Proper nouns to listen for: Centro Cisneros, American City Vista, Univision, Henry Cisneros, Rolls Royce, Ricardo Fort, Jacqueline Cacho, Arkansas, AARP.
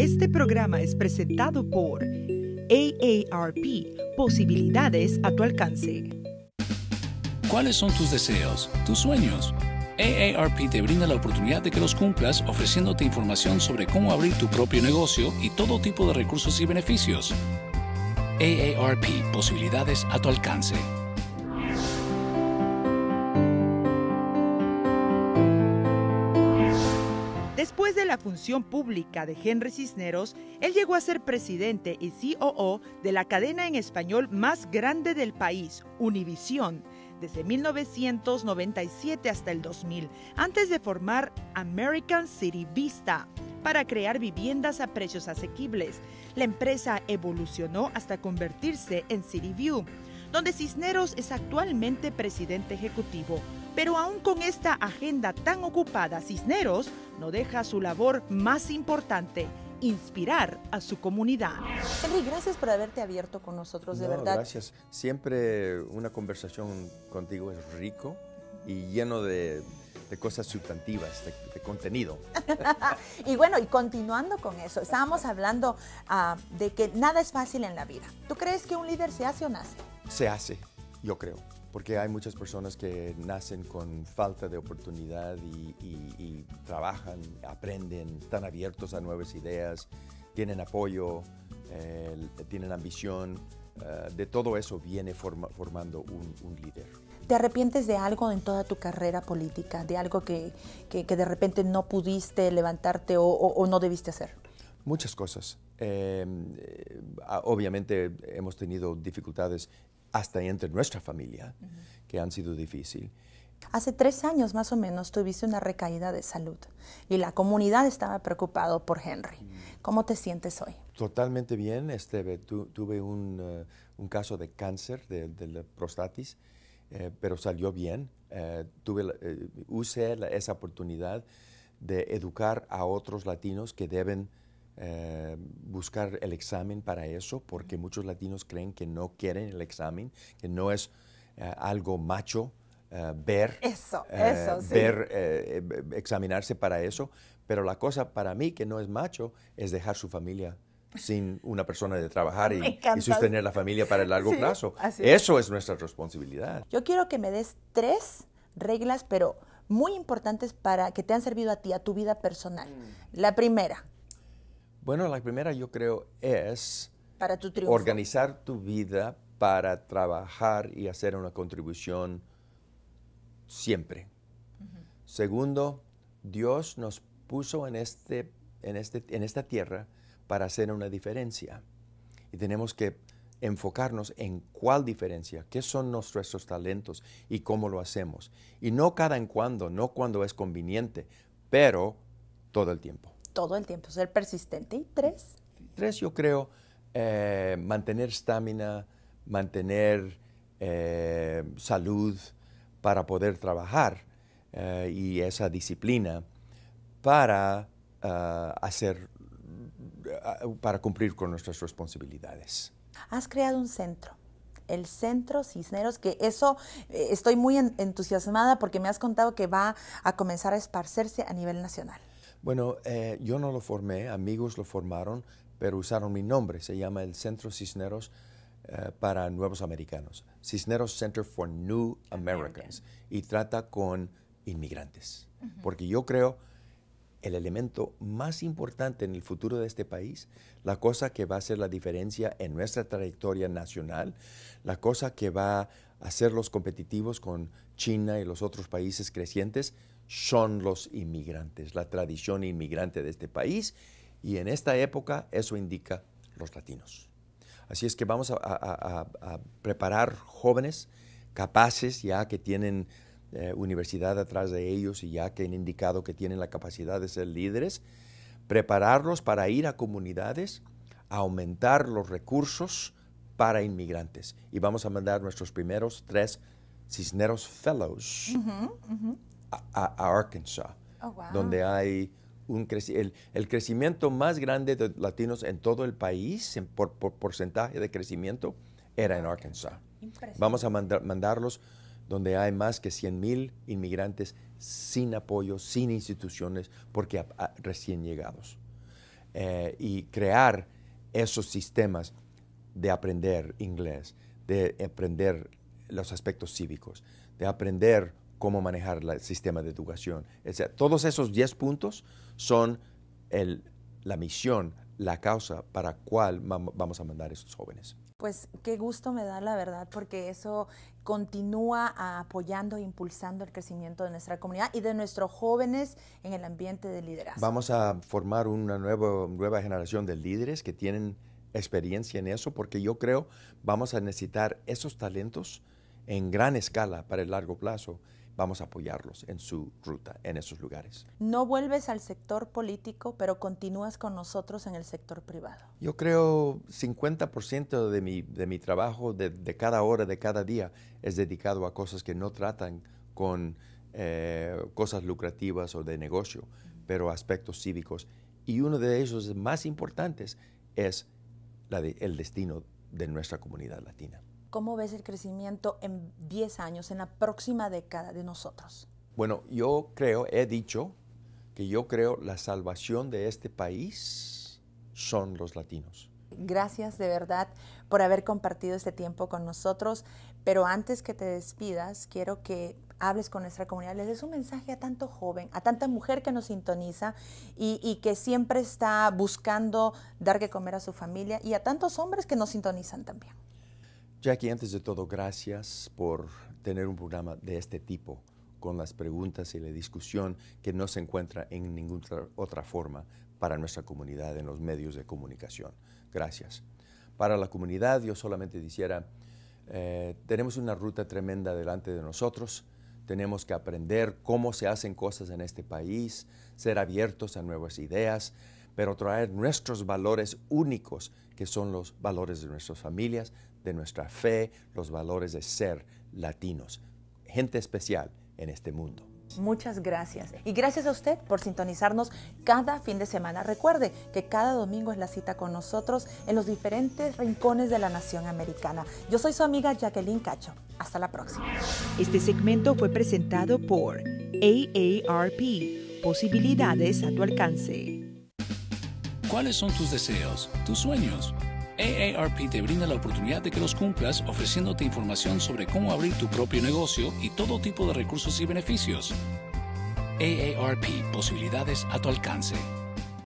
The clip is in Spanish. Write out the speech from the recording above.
Este programa es presentado por AARP, posibilidades a tu alcance. ¿Cuáles son tus deseos, tus sueños? AARP te brinda la oportunidad de que los cumplas, ofreciéndote información sobre cómo abrir tu propio negocio y todo tipo de recursos y beneficios. AARP, posibilidades a tu alcance. Después de la función pública de Henry Cisneros, él llegó a ser presidente y COO de la cadena en español más grande del país, Univision, desde 1997 hasta el 2000, antes de formar American City Vista para crear viviendas a precios asequibles. La empresa evolucionó hasta convertirse en City View, donde Cisneros es actualmente presidente ejecutivo. Pero aún con esta agenda tan ocupada, Cisneros no deja su labor más importante: inspirar a su comunidad. Henry, gracias por haberte abierto con nosotros, de verdad. Gracias. Siempre una conversación contigo es rico y lleno de cosas sustantivas, de contenido. Y bueno, y continuando con eso, estábamos hablando de que nada es fácil en la vida. ¿Tú crees que un líder se hace o nace? Se hace, yo creo. Porque hay muchas personas que nacen con falta de oportunidad y trabajan, aprenden, están abiertos a nuevas ideas, tienen apoyo, tienen ambición. De todo eso viene formando un líder. ¿Te arrepientes de algo en toda tu carrera política? ¿De algo que de repente no pudiste levantarte o no debiste hacer? Muchas cosas. Obviamente hemos tenido dificultades hasta entre nuestra familia, que han sido difíciles. Hace 3 años más o menos tuviste una recaída de salud y la comunidad estaba preocupada por Henry. ¿Cómo te sientes hoy? Totalmente bien. Tuve un caso de cáncer de la prostatis, pero salió bien. Usé esa oportunidad de educar a otros latinos que deben buscar el examen para eso, porque muchos latinos creen que no quieren el examen, que no es algo macho ver, eso, sí. Examinarse para eso. Pero la cosa para mí que no es macho es dejar su familia sin una persona de trabajar y sostener la familia para el largo plazo. Eso es nuestra responsabilidad. Yo quiero que me des 3 reglas, pero muy importantes, para que te han servido a ti, a tu vida personal. La primera. Bueno, la primera yo creo es para tu triunfo. Organizar tu vida para trabajar y hacer una contribución siempre. Segundo, Dios nos puso en esta tierra para hacer una diferencia. Y tenemos que enfocarnos en cuál diferencia, qué son nuestros talentos y cómo lo hacemos. Y no cada en cuando, no cuando es conveniente, pero todo el tiempo. Todo el tiempo, ser persistente. ¿Y 3? 3, yo creo, mantener estamina, mantener salud para poder trabajar y esa disciplina para para cumplir con nuestras responsabilidades. Has creado un centro, el Centro Cisneros, que eso estoy muy entusiasmada porque me has contado que va a comenzar a esparcerse a nivel nacional. Bueno, yo no lo formé, amigos lo formaron, pero usaron mi nombre. Se llama el Centro Cisneros para Nuevos Americanos. Cisneros Center for New Americans. Y trata con inmigrantes. Porque yo creo el elemento más importante en el futuro de este país, la cosa que va a hacer la diferencia en nuestra trayectoria nacional, la cosa que va a hacerlos competitivos con China y los otros países crecientes, son los inmigrantes, la tradición inmigrante de este país, y en esta época eso indica los latinos. Así es que vamos a preparar jóvenes capaces, ya que tienen universidad atrás de ellos y ya que han indicado que tienen la capacidad de ser líderes, prepararlos para ir a comunidades, aumentar los recursos para inmigrantes. Y vamos a mandar nuestros primeros 3 Cisneros Fellows. A Arkansas, donde hay el crecimiento más grande de latinos en todo el país, por porcentaje de crecimiento, era en Arkansas. Vamos a mandarlos donde hay más que 100,000 inmigrantes sin apoyo, sin instituciones, porque recién llegados. y crear esos sistemas de aprender inglés, de aprender los aspectos cívicos, de aprender cómo manejar el sistema de educación, etc. Todos esos 10 puntos son la misión, la causa para cuál vamos a mandar a esos jóvenes. Pues qué gusto me da, la verdad, porque eso continúa apoyando e impulsando el crecimiento de nuestra comunidad y de nuestros jóvenes en el ambiente de liderazgo. Vamos a formar una nueva generación de líderes que tienen experiencia en eso, porque yo creo vamos a necesitar esos talentos en gran escala para el largo plazo. Vamos a apoyarlos en su ruta, en esos lugares. No vuelves al sector político, pero continúas con nosotros en el sector privado. Yo creo 50% de mi trabajo, de cada hora, de cada día, es dedicado a cosas que no tratan con cosas lucrativas o de negocio, pero aspectos cívicos. Y uno de ellos más importantes es el destino de nuestra comunidad latina. ¿Cómo ves el crecimiento en 10 años, en la próxima década de nosotros? Bueno, yo creo, he dicho, que yo creo la salvación de este país son los latinos. Gracias de verdad por haber compartido este tiempo con nosotros, pero antes que te despidas, quiero que hables con nuestra comunidad, les des un mensaje a tanto joven, a tanta mujer que nos sintoniza y que siempre está buscando dar que comer a su familia y a tantos hombres que nos sintonizan también. Jackie, antes de todo, gracias por tener un programa de este tipo, con las preguntas y la discusión que no se encuentra en ninguna otra forma para nuestra comunidad en los medios de comunicación. Gracias. Para la comunidad, yo solamente quisiera, tenemos una ruta tremenda delante de nosotros, tenemos que aprender cómo se hacen cosas en este país, ser abiertos a nuevas ideas, pero traer nuestros valores únicos, que son los valores de nuestras familias, de nuestra fe, los valores de ser latinos, gente especial en este mundo. Muchas gracias. Y gracias a usted por sintonizarnos cada fin de semana. Recuerde que cada domingo es la cita con nosotros en los diferentes rincones de la nación americana. Yo soy su amiga Jacqueline Cacho. Hasta la próxima. Este segmento fue presentado por AARP. Posibilidades a tu alcance. ¿Cuáles son tus deseos, tus sueños? AARP te brinda la oportunidad de que los cumplas, ofreciéndote información sobre cómo abrir tu propio negocio y todo tipo de recursos y beneficios. AARP, posibilidades a tu alcance.